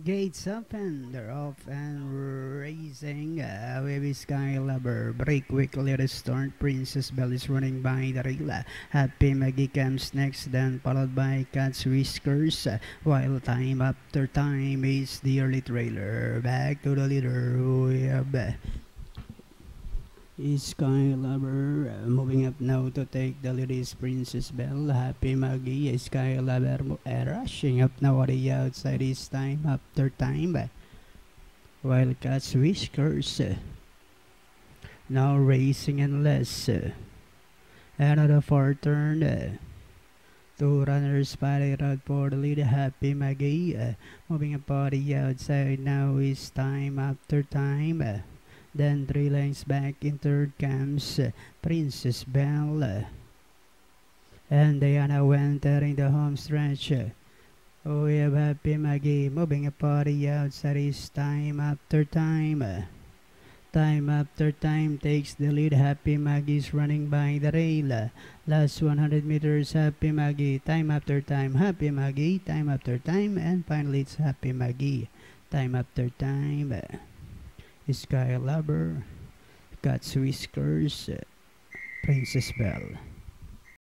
Gates open, they're off and racing. Baby Sky Lubber, break quickly to start. Princess Belle is running by the rail. Happy Maggie comes next, then followed by Cat's Whiskers. While Time After Time is the early trailer. Back to the leader. We have Sky Lover moving up now to take the lead is Princess Belle. Happy Maggie, Sky Lover rushing up now on the outside is Time After Time. While Cat's Whiskers now racing and less. Another far turn. Two runners, Party Road for the lead. Happy Maggie moving up on the outside now is Time After Time. Then 3 lengths back in third comes Princess Belle. And Diana went entering the home stretch. We have Happy Maggie moving a party outside is Time After Time. Time After Time takes the lead. Happy Maggie's running by the rail. Last 100 meters, Happy Maggie, Time After Time, Happy Maggie, Time After Time, and finally it's Happy Maggie, Time After Time. Sky Lubber, Cat's Whiskers, Princess Belle.